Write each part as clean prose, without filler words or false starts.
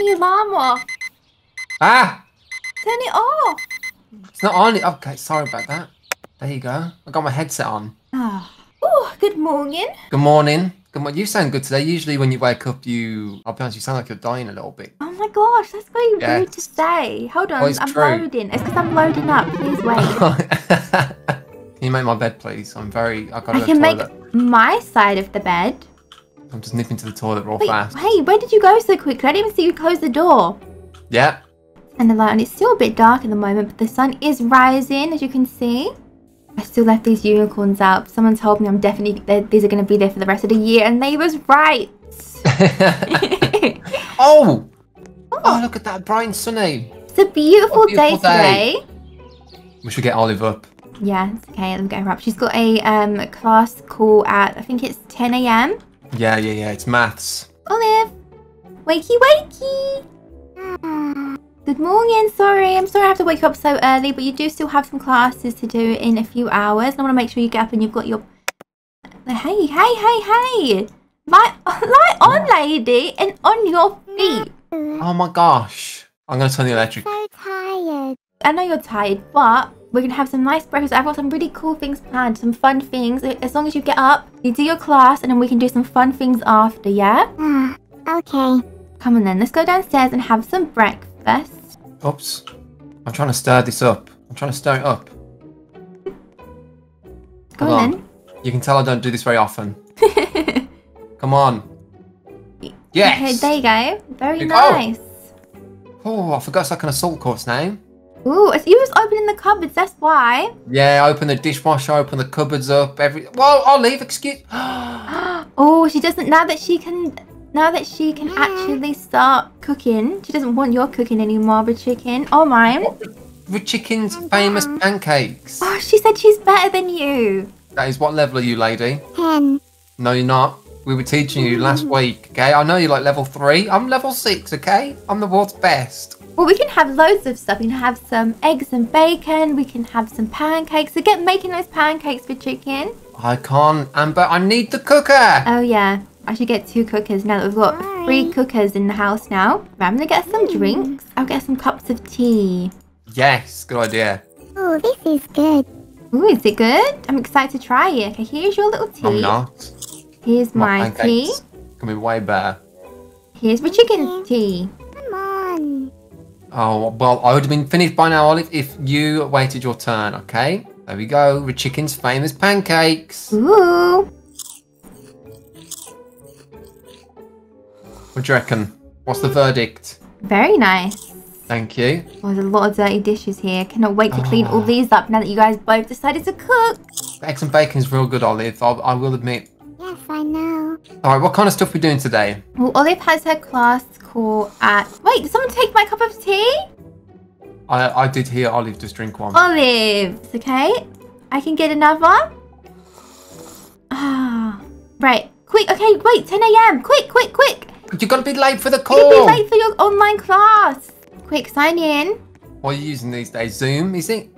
turn your alarm off. Ah! Turn it off. It's not on. Okay, sorry about that. There you go. I got my headset on. Oh, ooh, good morning. Good morning. Good morning. You sound good today. Usually when you wake up, I'll be honest, you sound like you're dying a little bit. Oh my gosh, that's very rude to say. Hold on, I'm loading. It's because I'm loading up. Please wait. Can you make my bed, please? I can make my side of the bed. I'm just nipping to the toilet real fast. Hey, where did you go so quickly? I didn't even see you close the door. Yeah. And the light on, it's still a bit dark at the moment, but the sun is rising, as you can see. I still left these unicorns out. Someone told me I'm definitely these are going to be there for the rest of the year, and they was right. Oh. Oh, look at that, bright and sunny. It's a beautiful day today. We should get Olive up. Yeah, it's okay. Let me get her up. She's got a class call at, I think it's 10 a.m. Yeah. It's maths. Olive, wakey, wakey. Good morning. Sorry, I'm sorry I have to wake up so early, but you do still have some classes to do in a few hours. And I want to make sure you get up and you've got your... Hey. Light on, lady, and on your feet. Oh, my gosh. I'm going to turn the electric. I'm so tired. I know you're tired, but... we're going to have some nice breakfast. I've got some really cool things planned, some fun things. As long as you get up, you do your class, and then we can do some fun things after, yeah? Okay. Come on then, let's go downstairs and have some breakfast. Oops. I'm trying to stir this up. I'm trying to stir it up. Come on then. You can tell I don't do this very often. Come on. Yes! Okay, there you go. Very nice. Oh, I forgot it's like an assault course now. Ooh, you was opening the cupboards, that's why. Yeah, I open the dishwasher, open the cupboards up, Well, I'll leave, excuse... Oh, she doesn't... Now that she can actually start cooking, she doesn't want your cooking anymore with chicken, or mine. With chicken's famous pancakes. Oh, she said she's better than you. That is, what level are you, lady? 10. No, you're not. We were teaching you last week, okay? I know you're like level 3. I'm level 6, okay? I'm the world's best. Well, we can have loads of stuff. We can have some eggs and bacon. We can have some pancakes. So get making those pancakes for chicken. I can't, Amber. I need the cooker. Oh, yeah. I should get 2 cookers now that we've got 3 cookers in the house now. Right, I'm going to get some drinks. I'll get some cups of tea. Yes, good idea. Oh, this is good. Oh, is it good? I'm excited to try it. Okay, here's your little tea. I'm not. Here's my tea. It's going to be way better. Here's my chicken tea. Come on. Oh, well, I would have been finished by now, Olive, if you waited your turn, okay? There we go, with chicken's famous pancakes. Ooh. What do you reckon? What's the verdict? Very nice. Thank you. Well, there's a lot of dirty dishes here. Cannot wait to clean all these up now that you guys both decided to cook. Eggs and bacon's real good, Olive, I will admit. Yes, I know. Alright, what kind of stuff are we doing today? Well, Olive has her class call at... Wait, did someone take my cup of tea? I did hear Olive just drink one. Olive, it's okay. I can get another. Ah, right. Quick, okay, wait, 10 a.m. Quick. You've got to be late for the call. You're going to be late for your online class. Quick, sign in. What are you using these days? Zoom, is it?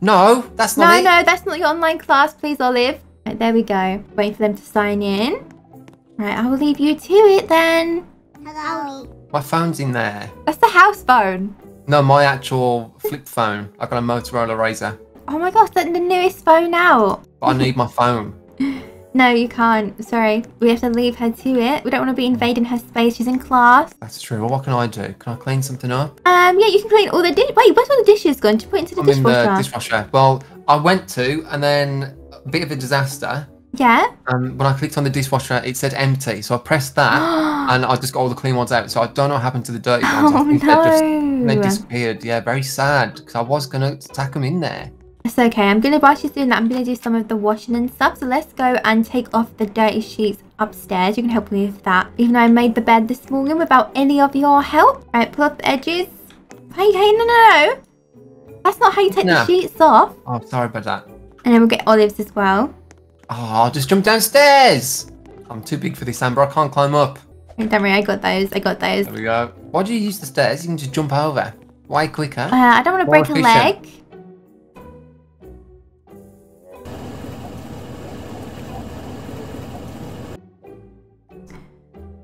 No, that's not it. No, that's not your online class, please, Olive. Right, there we go. Wait for them to sign in. Right, I will leave you to it then. Hello. My phone's in there. That's the house phone. No, my actual flip phone. I've got a Motorola Razr. Oh my gosh, that's the newest phone out. But I need my phone. No, you can't. Sorry. We have to leave her to it. We don't want to be invading her space. She's in class. That's true. Well, what can I do? Can I clean something up? Yeah, you can clean all the dishes. Wait, where's all the dishes gone? Did you put into the dishwasher? I'm in the dishwasher. Well, I went to, and then... bit of a disaster. Yeah. When I clicked on the dishwasher, it said empty. So I pressed that and I just got all the clean ones out. So I don't know what happened to the dirty ones. Oh, I think they disappeared. Yeah, very sad. Because I was going to tack them in there. It's okay. I'm going to, while she's doing that, I'm going to do some of the washing and stuff. So let's go and take off the dirty sheets upstairs. You can help me with that. Even though I made the bed this morning without any of your help. Right, pull up the edges. Hey, no. That's not how you take the sheets off. Oh, sorry about that. And then we'll get Olive's as well. Oh, I'll just jump downstairs. I'm too big for this, Amber. I can't climb up. Don't worry, I got those. There we go. Why do you use the stairs? You can just jump over. Way quicker. I don't want to break a leg.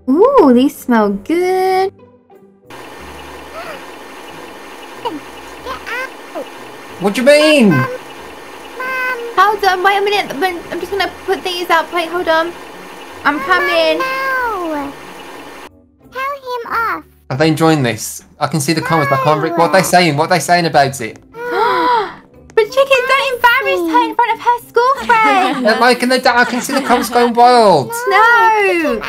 Ooh, these smell good. What you mean? Hold on, wait a minute. I'm just gonna put these up. Wait, hold on. I'm coming. No. Tell him off. Are they enjoying this? I can see the comments, but I can't read. What are they saying? What are they saying about it? But chicken, don't embarrass her in front of her school friends. They're liking the dad. I can see the comments going wild. No.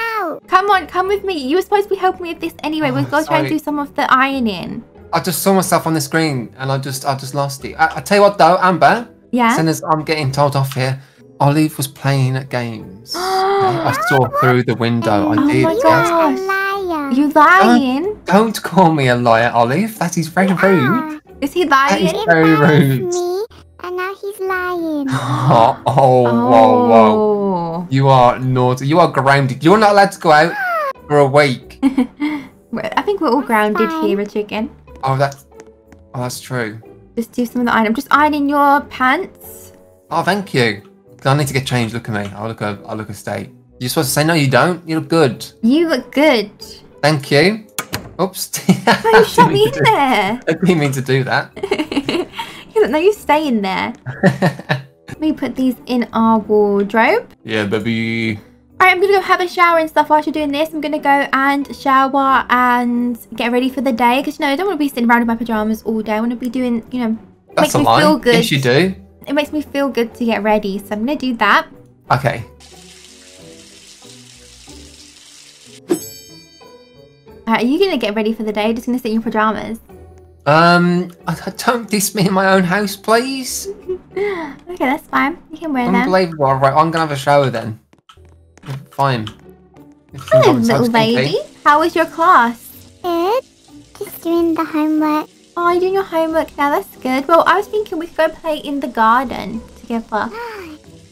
Come on, come with me. You were supposed to be helping me with this anyway. We've got to try and do some of the ironing. I just saw myself on the screen and I just lost it. I tell you what though, Amber. Yeah. As soon as I'm getting told off here, Olive was playing at games. I saw through the window. I did. Oh my gosh. You lying? Don't call me a liar, Olive. That is very rude. Is he lying? That is very rude. Me, and now he's lying. Whoa, whoa. You are naughty. You are grounded. You're not allowed to go out for a week. I think we're all grounded here, chicken. Oh, that's true. Just do some of the iron. I'm just ironing your pants. Oh, thank you. I need to get changed. Look at me. I look a state. You're supposed to say no. You don't. You look good. You look good. Thank you. Oops. No, you shut me in there. I didn't mean to do that. No, you stay in there. Let me put these in our wardrobe. Yeah, baby. Alright, I'm going to go have a shower and stuff whilst you're doing this. I'm going to go and shower and get ready for the day. Because, you know, I don't want to be sitting around in my pyjamas all day. I want to be doing, you know, that's makes me feel good. Yes, you do. It makes me feel good to get ready. So I'm going to do that. Okay. Alright, are you going to get ready for the day? You're just going to sit in your pyjamas? Don't diss me in my own house, please. Okay, that's fine. You can wear them. Unbelievable. Right, I'm going to have a shower then. Fine. Hello, little baby. How was your class? Good. Just doing the homework. Oh, you're doing your homework now. That's good. Well, I was thinking we could go play in the garden together.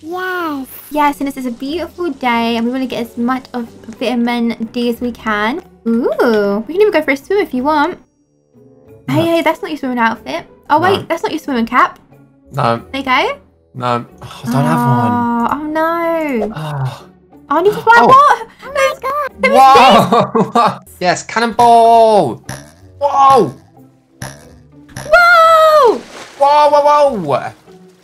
Yes. Yes, and it's a beautiful day, and we want to get as much of vitamin D as we can. Ooh, we can even go for a swim if you want. No. Hey, that's not your swimming outfit. Oh, wait, that's not your swimming cap. No. There you go. No, I don't have one. Oh, no. Oh, you just like, what? Oh my god! Whoa! Yes, cannonball! Whoa! Whoa! Whoa! Whoa! Whoa!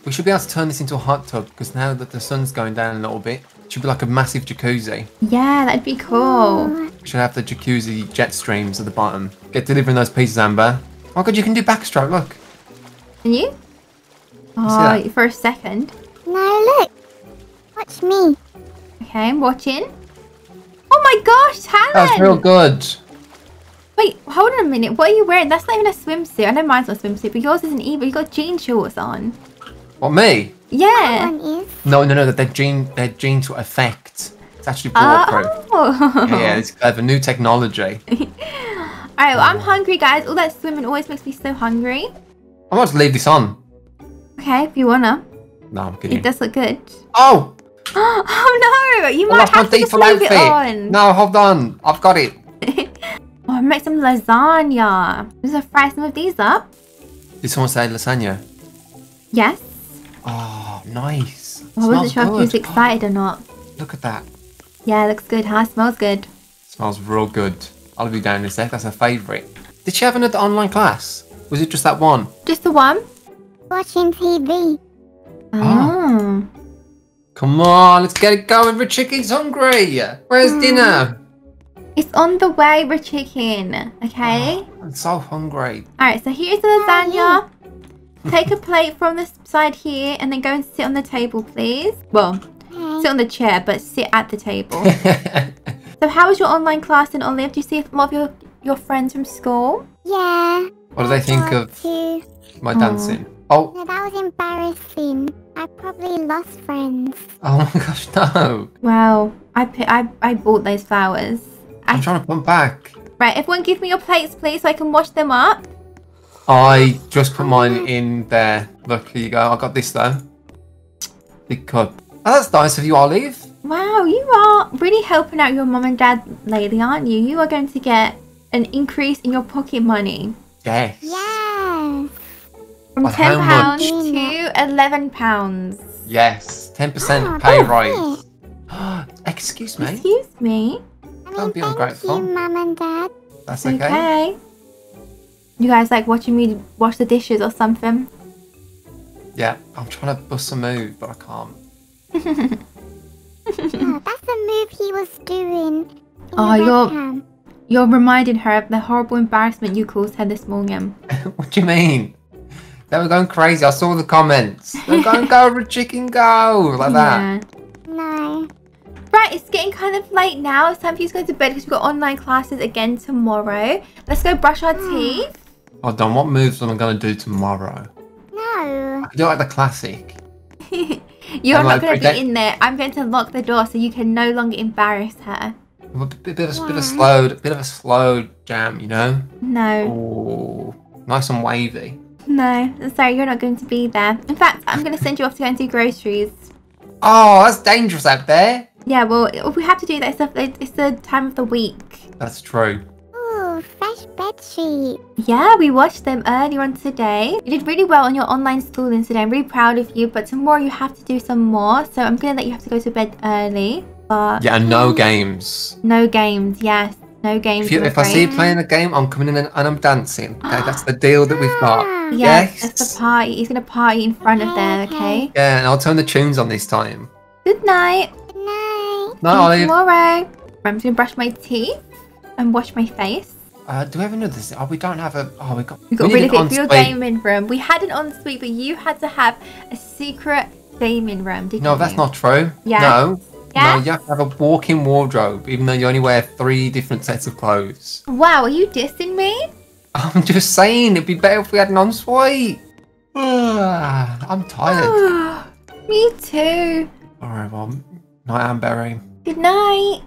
We should be able to turn this into a hot tub because now that the sun's going down a little bit, it should be like a massive jacuzzi. Yeah, that'd be cool. We should have the jacuzzi jet streams at the bottom. Get delivering those pizzas, Amber. Oh god, you can do backstroke. Look. Can you? Oh, for a second. No, look. Watch me. Okay, I'm watching. Oh my gosh, Helen! That's real good. Wait, hold on a minute. What are you wearing? That's not even a swimsuit. I know mine's not a swimsuit, but yours isn't either. You got jean shorts on. What, me? Yeah. No. They're jean to effect. It's actually waterproof. Oh. Yeah, it's clever. New technology. Alright, well, I'm hungry, guys. All that swimming always makes me so hungry. I might just leave this on. Okay, if you wanna. No, I'm kidding. It does look good. Oh! Oh no! You might have to just leave it on. No, hold on. I've got it. Oh, make some lasagna. I'm gonna fry some of these up. Did someone say lasagna? Yes. Oh, nice. Well, I wasn't sure if you was excited or not. Look at that. Yeah, it looks good, huh? Smells good. Smells real good. I'll be down in a sec. That's her favourite. Did she have another online class? Was it just that one? Just the one. Watching TV. Oh. Come on, let's get it going. Richie's hungry. Where's dinner? It's on the way, Richie. Okay. Oh, I'm so hungry. All right, so here's the lasagna. Take a plate from the side here, and then go and sit on the table, please. Well, sit on the chair, but sit at the table. So, how was your online class in Olive? Do you see a lot of your friends from school? Yeah. What do they think of my dancing? Oh. No, that was embarrassing. I probably lost friends. Oh my gosh, no. Well, I bought those flowers. I'm trying to pump back. Right, everyone give me your plates, please, so I can wash them up. I just put mine in there. Look, here you go. I got this, though. Big cup. Oh, that's nice of you, Olive. Wow, you are really helping out your mum and dad lately, aren't you? You are going to get an increase in your pocket money. Yes. Yeah. From £10 to £11. Yes, 10% pay rise. Excuse me. Excuse me. Don't be ungrateful, Mum and Dad. That's okay. You guys like watching me wash the dishes or something? Yeah, I'm trying to bust a move, but I can't. Oh, that's the move he was doing. Oh, you're reminding her of the horrible embarrassment you caused her this morning. What do you mean? They were going crazy. I saw the comments. They were going, go, chicken, go, like that. Yeah. No. Right, it's getting kind of late now. It's time for you to go to bed because we've got online classes again tomorrow. Let's go brush our teeth. Oh, Don, what moves am I going to do tomorrow? No. I could do like the classic. You're not going to be in there. I'm going to lock the door so you can no longer embarrass her. A bit of a slow jam, you know? No. Ooh, nice and wavy. No, sorry, you're not going to be there. In fact, I'm going to send you off to go and do groceries. Oh, that's dangerous out there. Yeah, well, if we have to do that stuff, it's the time of the week. That's true. Ooh, fresh bed sheets. Yeah, we washed them earlier on today. You did really well on your online schooling today. I'm really proud of you, but tomorrow you have to do some more. So I'm going to let you have to go to bed early. But yeah, no games. No games, yes. No games. If I see you playing a game, I'm coming in and I'm dancing. Okay, that's the deal that we've got. Yes, that's the party. He's going to party in front of there, okay? Yeah, and I'll turn the tunes on this time. Good night. Night, tomorrow. I'm just gonna brush my teeth and wash my face. Do we have another? Oh, we don't have a. Oh, we got rid of it for your gaming room. We had an ensuite, but you had to have a secret gaming room, didn't you? No, that's not true. Yeah. No. Yeah. No, you have to have a walk-in wardrobe, even though you only wear 3 different sets of clothes. Wow, are you dissing me? I'm just saying it'd be better if we had an ensuite. I'm tired. Me too. All right, well, night, Amberry. Good night.